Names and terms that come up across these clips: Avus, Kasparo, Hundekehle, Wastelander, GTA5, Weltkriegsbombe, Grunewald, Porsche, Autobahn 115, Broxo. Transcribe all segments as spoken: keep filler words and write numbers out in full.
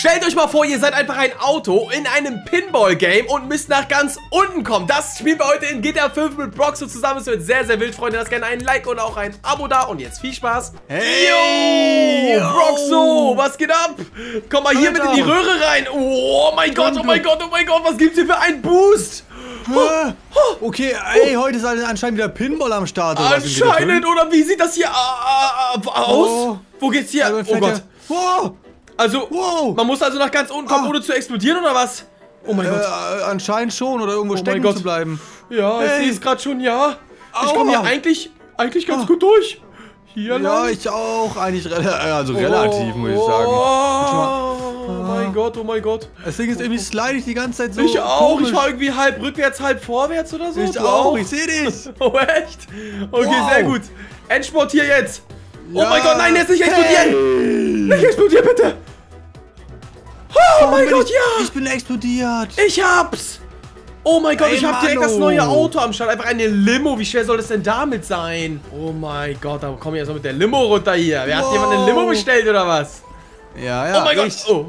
Stellt euch mal vor, ihr seid einfach ein Auto in einem Pinball-Game und müsst nach ganz unten kommen. Das spielen wir heute in G T A fünf mit Broxo zusammen. Es wird sehr, sehr wild, Freunde. Lasst gerne einen Like und auch ein Abo da. Und jetzt viel Spaß. Hey, yo, Broxo, was geht ab? Komm mal hier mit in die Röhre rein. Oh mein Gott, oh mein Gott, oh mein Gott. Was gibt's hier für einen Boost? Oh, oh, okay, ey, oh. Heute ist anscheinend wieder Pinball am Start. Oder anscheinend, oder wie sieht das hier aus? Oh. Wo geht's hier? Also, oh Gott. Oh. Also, wow. Man muss also nach ganz unten kommen, oh. ohne zu explodieren, oder was? Oh mein äh, Gott. Anscheinend schon, oder irgendwo oh stecken zu bleiben. Ja, hey. Ich sehe es gerade schon, ja. Aua. Ich komme hier eigentlich, eigentlich ganz oh. gut durch. Hier ja, lang. Ich auch. Eigentlich also oh. relativ, muss ich sagen. Oh. Oh mein Gott, oh mein Gott. Das Ding ist irgendwie slide ich die ganze Zeit so. Ich auch, komisch. Ich war irgendwie halb rückwärts, halb vorwärts oder so. Ich du auch, ich sehe dich. Oh echt? Okay, wow. Sehr gut. Endsport hier jetzt. Ja. Oh mein Gott, nein, jetzt nicht explodieren. Hey. Nicht explodieren, bitte. Oh, oh mein Gott, ich, ja. Ich bin explodiert. Ich hab's. Oh mein Gott, hey, ich hab direkt Mano. Das neue Auto am Start. Einfach eine Limo. Wie schwer soll das denn damit sein? Oh mein Gott, da komm ich erstmal mit der Limo runter hier. Wer wow. hat jemand eine Limo bestellt oder was? Ja, ja. Oh mein Gott. Oh.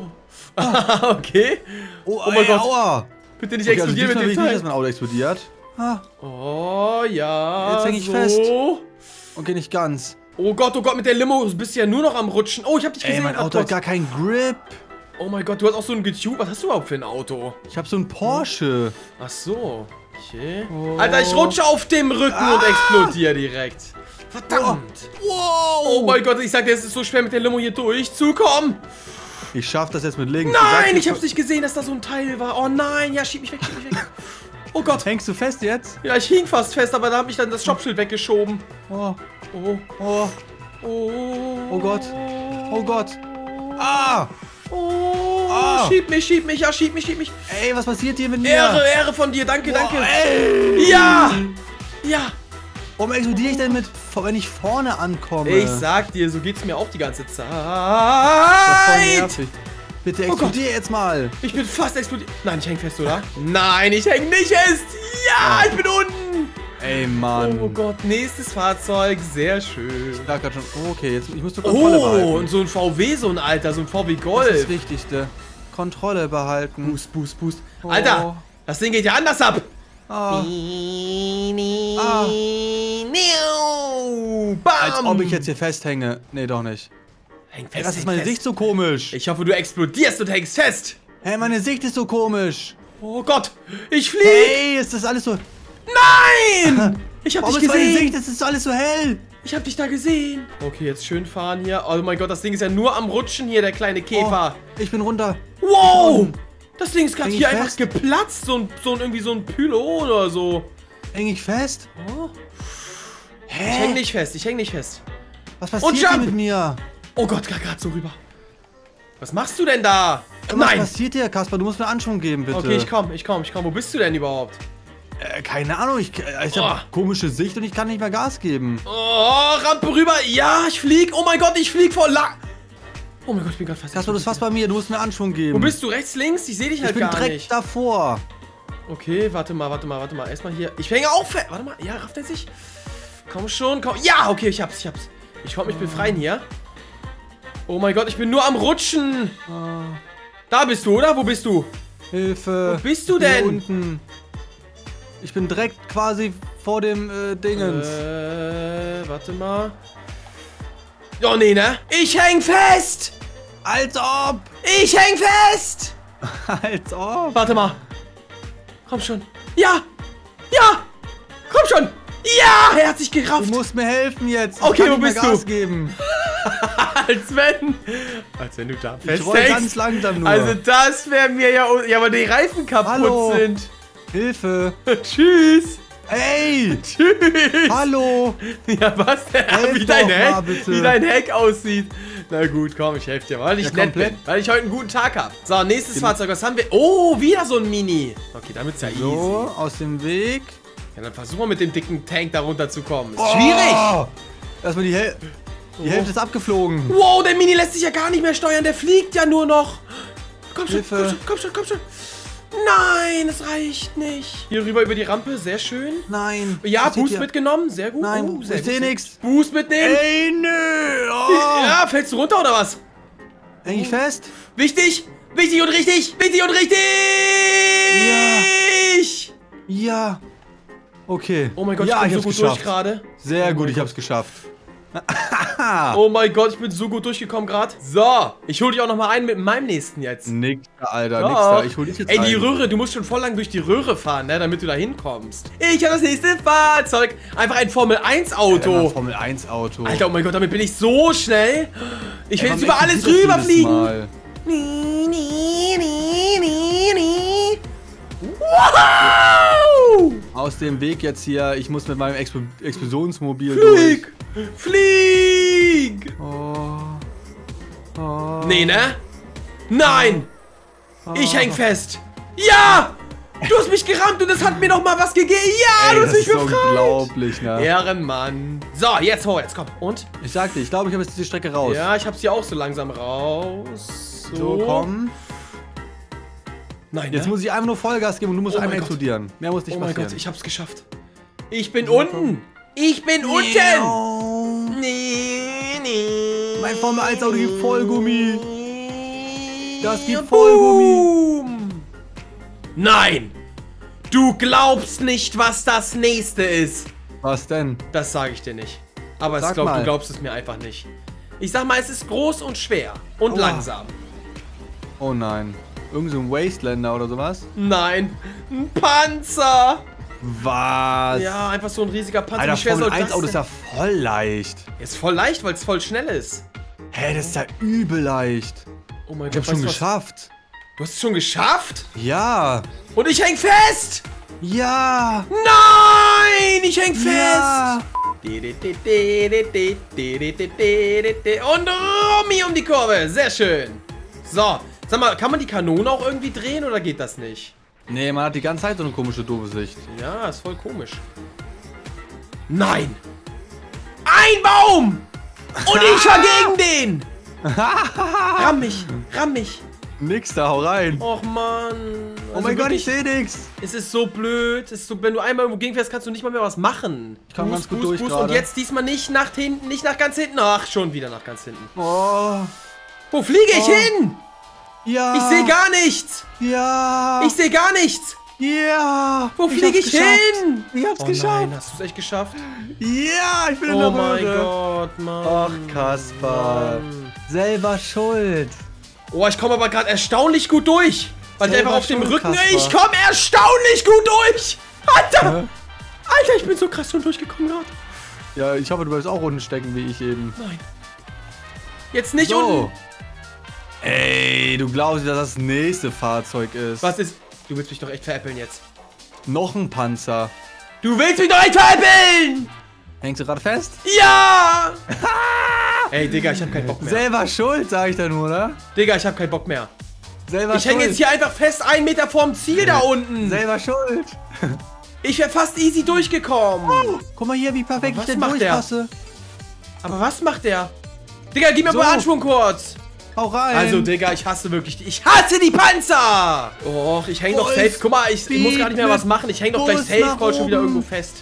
Ah, okay. Oh, oh mein ey, Gott. Aua. Bitte nicht okay, explodieren also mit dem Teil. Ich nicht, dass mein Auto explodiert. Ah. Oh ja. Jetzt häng ich so. Fest. Okay, nicht ganz. Oh Gott, oh Gott, mit der Limo bist du ja nur noch am Rutschen. Oh, ich hab dich gesehen. Ey, mein Auto hat gar keinen Grip. Oh mein Gott, du hast auch so ein Getube. Was hast du überhaupt für ein Auto? Ich hab so ein Porsche. Ach so. Okay. Oh. Alter, ich rutsche auf dem Rücken ah. und explodiere direkt. Verdammt. Oh. Wow. Oh mein Gott, ich sag dir, es ist so schwer mit der Limo hier durchzukommen. Ich schaff das jetzt mit links. Nein, ich hab's nicht gesehen, dass da so ein Teil war. Oh nein, ja, schieb mich weg, schieb mich weg. Oh Gott. Hängst du fest jetzt? Ja, ich hing fast fest, aber da hab ich dann das Stoppschild weggeschoben. Oh, oh, oh, oh. Oh Gott, oh Gott. Ah! Oh, ah. schieb mich, schieb mich, ja, schieb mich, schieb mich. Ey, was passiert hier mit mir? Ehre, Ehre von dir, danke, wow, danke. Ey. Ja, ja. Warum explodiere ich denn mit, wenn ich vorne ankomme? Ich sag dir, so geht's mir auch die ganze Zeit. Das war bitte explodier oh jetzt mal. Ich bin fast explodiert. Nein, ich häng fest, oder? Nein, ich häng nicht fest. Ja, ich bin unten. Ey, Mann. Oh Gott, nächstes Fahrzeug. Sehr schön. Ich lag grad schon. Oh, okay, jetzt, ich muss die Kontrolle oh, behalten. Oh, und so ein V W, so ein alter, so ein V W Golf. Das ist das Wichtigste. Kontrolle behalten. Boost, Boost, Boost. Oh. Alter, das Ding geht ja anders ab. Ah. Ah. Bam. Als ob ich jetzt hier festhänge. Nee, doch nicht. Häng fest, ey, was ist meine fest. Sicht so komisch? Ich hoffe, du explodierst und hängst fest. Hey, meine Sicht ist so komisch. Oh Gott, ich fliege. Hey, ist das alles so... Nein! Ich hab Warum dich gesehen. Meine Sicht, das ist alles so hell. Ich hab dich da gesehen. Okay, jetzt schön fahren hier. Oh mein Gott, das Ding ist ja nur am Rutschen hier, der kleine Käfer. Oh, ich bin runter. Wow! Das Ding ist gerade hier fest? Einfach geplatzt, so ein, so ein irgendwie so ein Pylo oder so. Häng ich fest? Oh. Hä? Ich häng nicht fest, ich häng nicht fest. Was passiert hier mit mir? Oh Gott, gerade so rüber. Was machst du denn da? Was Nein. Was passiert hier, Kaspar? Du musst mir einen Anschwung geben, bitte. Okay, ich komm, ich komm, ich komm. Wo bist du denn überhaupt? Äh, keine Ahnung, ich, ich oh. hab komische Sicht und ich kann nicht mehr Gas geben. Oh, Rampe rüber. Ja, ich flieg. Oh mein Gott, ich flieg vor lang. Oh mein Gott, ich bin gerade fast... Kaspar, du bist fast bei mir. Du musst mir einen Anschwung geben. Wo bist du? Rechts, links? Ich sehe dich halt gar nicht. Ich bin direkt davor. Okay, warte mal, warte mal, warte mal. Erstmal hier... Ich hänge auch fest. Warte mal. Ja, rafft er sich? Komm schon, komm... Ja, okay, ich hab's, ich hab's. Ich konnte mich oh. befreien hier. Oh mein Gott, ich bin nur am Rutschen. Oh. Da bist du, oder? Wo bist du? Hilfe. Wo bist du denn? Hier unten. Ich bin direkt quasi vor dem äh, Dingens. Äh, warte mal. Oh nee, ne? Ich häng fest! Als ob! Ich häng fest! Als ob! Warte mal. Komm schon. Ja! Ja! Komm schon! Ja! Er hat sich gerafft! Du musst mir helfen jetzt. Ich okay, wo bist Gas du? Gas geben. Als wenn. Als wenn du da festhängst. Ich roll ganz langsam nur. Also das wäre mir ja... Ja, aber die Reifen kaputt Hallo. Sind. Hilfe. Tschüss. Ey! Tschüss! Hallo! Ja, was denn? Wie dein, Heck, mal, wie dein Heck aussieht. Na gut, komm, ich helfe dir, weil ich ja, nett komplett. Bin. Weil ich heute einen guten Tag habe. So, nächstes Den Fahrzeug, was haben wir? Oh, wieder so ein Mini. Okay, damit ist ja so, easy. So, aus dem Weg. Ja, dann versuchen wir mit dem dicken Tank da runter zu kommen. Ist oh, schwierig! Erstmal die, Häl die oh. Hälfte ist abgeflogen. Wow, der Mini lässt sich ja gar nicht mehr steuern, der fliegt ja nur noch. Komm schon, komm schon, komm schon, komm schon. Nein, es reicht nicht. Hier rüber über die Rampe, sehr schön. Nein. Ja, Boost mitgenommen, sehr gut. Nein, oh, sehr ich sehe nichts. Boost mitnehmen. Ey, nö. Oh. Ja, fällst du runter oder was? Häng ich fest? Wichtig, Wichtig und richtig! Wichtig und richtig! Ja! Ja! Okay. Oh mein Gott, ja, ich bin ich so gut geschafft. durch gerade. Sehr oh gut, ich Gott. hab's geschafft. Oh mein Gott, ich bin so gut durchgekommen gerade. So, ich hol dich auch nochmal ein mit meinem nächsten jetzt. Nix, Alter, nix da. Ich hol dich jetzt Ey, die ein. Röhre, du musst schon voll lang durch die Röhre fahren, ne, damit du da hinkommst. Ich hab das nächste Fahrzeug. Einfach ein Formel eins Auto. Alter, Formel eins Auto. Alter, oh mein Gott, damit bin ich so schnell. Ich will Ey, jetzt über alles rüberfliegen. Wow! Aus dem Weg jetzt hier. Ich muss mit meinem Expl Explosionsmobil Flieg. durch. Flieg! Oh. Oh. Nee, ne? Nein! Oh. Ich häng fest! Ja! Du hast mich gerammt und das hat mir noch mal was gegeben! Ja, Ey, du hast mich befreit! Das ist unglaublich, ne? Ehrenmann! So, jetzt vorwärts, komm! Und? Ich sagte, ich glaube, ich habe jetzt diese Strecke raus. Ja, ich hab's hier auch so langsam raus. So, so komm. Nein, jetzt ne? muss ich einfach nur Vollgas geben und du musst oh einmal explodieren. Gott. Mehr muss nicht oh passieren. Oh mein Gott, ich hab's geschafft. Ich bin unten! Komm. Ich bin nee. unten! Oh. Nee, nee. Mein Formel eins Auto gibt Vollgummi. Das gibt Vollgummi. Nein! Du glaubst nicht, was das nächste ist. Was denn? Das sage ich dir nicht. Aber sag es glaub, du glaubst es mir einfach nicht. Ich sag mal, es ist groß und schwer. Und oh. langsam. Oh nein. Irgend so ein Wastelander oder sowas? Nein. Ein Panzer! Was? Ja, einfach so ein riesiger Panzer. Alter, wie schwer soll das sein? Formel eins Auto ist ja voll leicht. Ist voll leicht, weil es voll schnell ist. Hä, das ist ja übel leicht. Oh mein Gott, ich hab's schon geschafft. Du hast es schon geschafft? Ja. Und ich häng fest! Ja! Nein! Ich häng fest! Und Romy um die Kurve. Sehr schön. So, sag mal, kann man die Kanone auch irgendwie drehen oder geht das nicht? Nee, man hat die ganze Zeit so eine komische, doofe Sicht. Ja, ist voll komisch. Nein! Ein Baum! Und ich war gegen den! Ramm mich, ramm mich. Nix da, hau rein. Och Mann. Also oh mein Gott, ich seh nix. Es ist so blöd. Es ist so, wenn du einmal irgendwo gegenfährst, kannst du nicht mal mehr was machen. Ich kann ganz gut durch gerade. Und jetzt diesmal nicht nach hinten, nicht nach ganz hinten. Ach, schon wieder nach ganz hinten. Oh. Wo fliege ich oh. hin? Ja. Ich sehe gar nichts. Ja. Ich sehe gar nichts. Ja. Wo fliege ich hin? Ich hab's oh geschafft. Nein, hast du's echt geschafft? Ja, ich bin in der Röhre. Oh mein Gott, Mann. Ach, Kaspar. Selber schuld. Oh, ich komme aber gerade erstaunlich gut durch. Weil Selber ich einfach auf dem Rücken... Kaspar. Ich komme erstaunlich gut durch. Alter. Ja. Alter, ich bin so krass schon durchgekommen gerade. Ja, ich hoffe, du bleibst auch unten stecken, wie ich eben. Nein. Jetzt nicht so. unten. Ey, du glaubst, dass das nächste Fahrzeug ist. Was ist? Du willst mich doch echt veräppeln jetzt. Noch ein Panzer. Du willst mich doch echt veräppeln! Hängst du gerade fest? Ja! Ey, Digga, ich hab keinen Bock mehr. Selber schuld, sag ich da nur, oder? Digga, ich hab keinen Bock mehr. Selber ich schuld. Ich hänge jetzt hier einfach fest, einen Meter vorm Ziel da unten. Selber schuld. Ich wäre fast easy durchgekommen. Oh, guck mal hier, wie perfekt ich denn durchpasse. Aber was macht der? Digga, gib mir so. mal Anschwung kurz. Hau rein. Also, Digga, ich hasse wirklich die... Ich hasse die Panzer! Och, ich häng doch safe. Guck mal, ich, ich muss gar nicht mehr was machen. Ich häng doch gleich safe call schon wieder irgendwo fest.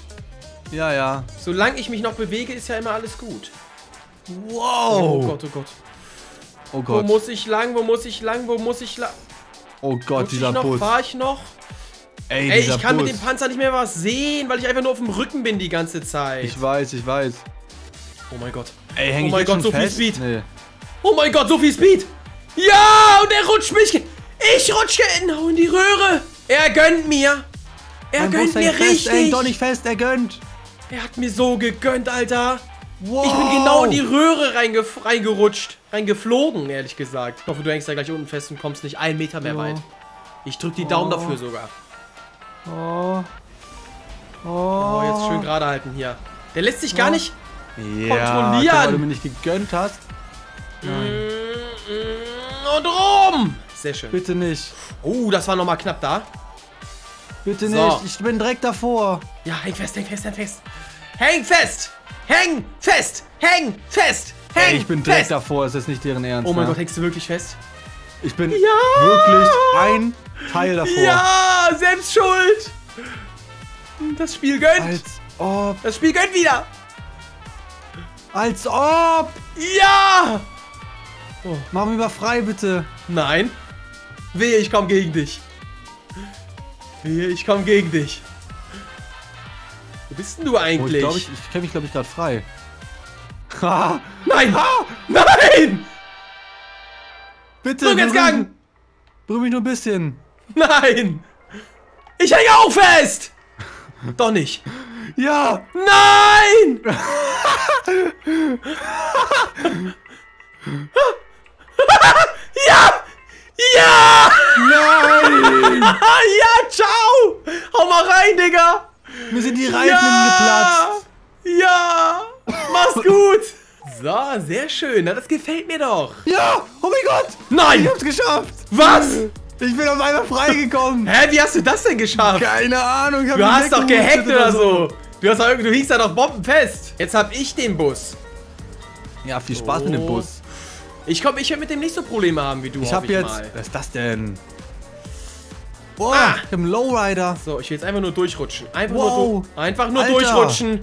Ja, ja. Solange ich mich noch bewege, ist ja immer alles gut. Wow. Oh Gott, oh Gott. Oh Gott. Wo muss ich lang, wo muss ich lang, wo muss ich lang? Oh Gott, dieser Bus. Fahr ich noch? Ey, Ey ich kann mit dem Panzer nicht mehr was sehen, weil ich einfach nur auf dem Rücken bin die ganze Zeit. Ich weiß, ich weiß. Oh mein Gott. Ey, häng ich jetzt schon fest? Oh mein Gott, so viel Speed. Nee. Oh mein Gott, so viel Speed! Ja, und er rutscht mich. Ich rutsche genau in die Röhre. Er gönnt mir. Er mein gönnt Bus mir richtig. Er hängt doch nicht fest, er gönnt. Er hat mir so gegönnt, Alter. Wow. Ich bin genau in die Röhre reinge reingerutscht. Reingeflogen, ehrlich gesagt. Ich hoffe, du hängst da gleich unten fest und kommst nicht einen Meter mehr oh. weit. Ich drück die oh. Daumen dafür sogar. Oh. Oh. Oh, jetzt schön gerade halten hier. Der lässt sich oh. gar nicht ja, kontrollieren. Weil du mir nicht gegönnt hast. Nein. Und rum! Sehr schön. Bitte nicht. Oh, das war nochmal knapp da. Bitte so. nicht. Ich bin direkt davor. Ja, häng fest, häng fest, häng fest. Häng fest! Häng fest! Häng fest! Häng fest! Ich bin direkt fest. davor. Ist das nicht deren Ernst? Oh mein ne? Gott, hängst du wirklich fest? Ich bin ja. wirklich ein Teil davor. Ja, selbst schuld. Das Spiel gönnt. Als ob. Das Spiel gönnt wieder. Als ob. Ja. Oh. Mach mich mal frei, bitte. Nein. Wehe, ich komme gegen dich. Wehe, ich komme gegen dich. Wo bist denn du eigentlich? Oh, ich glaube, ich, ich kenne mich, glaube ich, gerade frei. Ha! Nein! Ha! Nein! Bitte! Drück ins Gang! Berühr mich nur ein bisschen. Nein! Ich hänge auch fest! Doch nicht. Ja! Nein! Ja! Ja! Nein! Ja, ciao! Hau mal rein, Digga! Mir sind die Reifen ja! geplatzt. Ja! Mach's gut! So, sehr schön. Das gefällt mir doch. Ja! Oh mein Gott! Nein! Ich hab's geschafft! Was? Ich bin auf einmal freigekommen. Hä? Wie hast du das denn geschafft? Keine Ahnung. Ich hab du hast doch gehackt oder so. Du, hast doch, du hinkst da doch bombenfest. Jetzt hab ich den Bus. Ja, viel Spaß oh. mit dem Bus. Ich glaube, ich werde mit dem nicht so Probleme haben wie du. Ich hab ich jetzt... Mal. Was ist das denn? Boah, ah. ich hab einen Lowrider. So, ich will jetzt einfach nur durchrutschen. Einfach wow. nur, du einfach nur durchrutschen.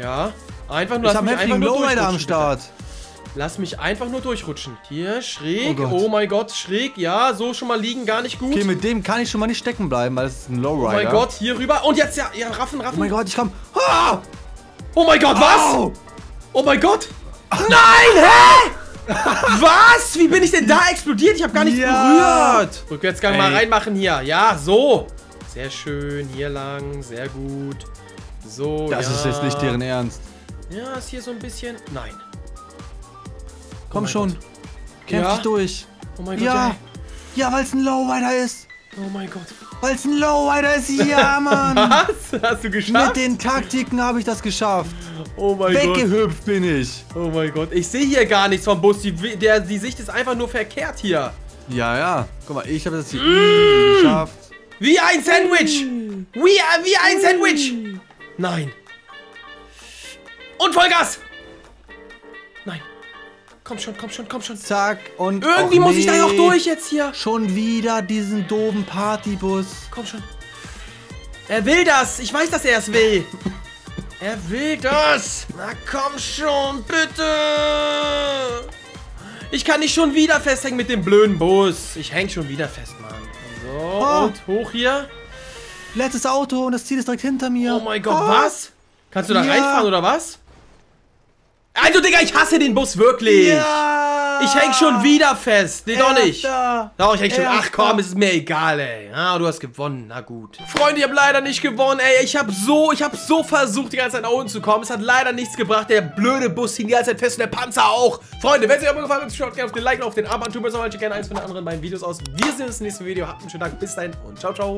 Ja, einfach nur... Ich hab einen heftigen Lowrider am Start. Bitte. Lass mich einfach nur durchrutschen. Hier, schräg. Oh, oh mein Gott, schräg. Ja, so schon mal liegen, gar nicht gut. Okay, mit dem kann ich schon mal nicht stecken bleiben, weil es ist ein Lowrider. Oh mein Gott, hier rüber. Und jetzt, ja, ja, raffen, raffen. Oh mein Gott, ich komm. Ah! Oh mein Gott, was? Au! Oh mein Gott. Nein, hä? Was? Wie bin ich denn da explodiert? Ich habe gar nichts ja. berührt. Rückwärtsgang hey. mal reinmachen hier. Ja, so. Sehr schön, hier lang. Sehr gut. So, Das ja. ist jetzt nicht deren Ernst. Ja, ist hier so ein bisschen... Nein. Komm oh schon, Gott. kämpf ja. dich durch. Oh mein Gott, ja, ja, ja weil es ein Lowrider ist. Oh mein Gott. Weil es ein Lowrider ist, ja, Mann. Was? Hast du geschafft? Mit den Taktiken habe ich das geschafft. Oh mein Weggehüpft Gott. Weggehüpft bin ich. Oh mein Gott, ich sehe hier gar nichts vom Bus. Die, der, die Sicht ist einfach nur verkehrt hier. Ja, ja. Guck mal, ich habe das hier mmh. geschafft. Wie ein Sandwich. Mmh. Wie, wie ein Sandwich. Mmh. Nein. Und Vollgas. Nein. Komm schon, komm schon, komm schon. Zack und... Irgendwie muss nee. ich da auch durch jetzt hier. Schon wieder diesen doofen Partybus. Komm schon. Er will das. Ich weiß, dass er es will. Er will das. Na komm schon, bitte. Ich kann nicht schon wieder festhängen mit dem blöden Bus. Ich häng schon wieder fest, Mann. So, oh. und hoch hier. Letztes Auto und das Ziel ist direkt hinter mir. Oh mein Gott, oh. was? Kannst du da ja. reinfahren oder was? Also, Digga, ich hasse den Bus wirklich. Ja. Ich häng schon wieder fest. Nee, doch nicht. Doch, ich häng schon. Ach komm, es ist mir egal, ey. Ah, du hast gewonnen. Na gut. Freunde, ich hab leider nicht gewonnen, ey. Ich hab so, ich hab so versucht, die ganze Zeit nach unten zu kommen. Es hat leider nichts gebracht. Der blöde Bus hing die ganze Zeit fest und der Panzer auch. Freunde, wenn es euch aber gefallen hat, schaut gerne auf den Like und auf den Abo an. Tut mir so gerne eins von den anderen beiden Videos aus. Wir sehen uns im nächsten Video. Habt einen schönen Tag. Bis dahin und ciao, ciao.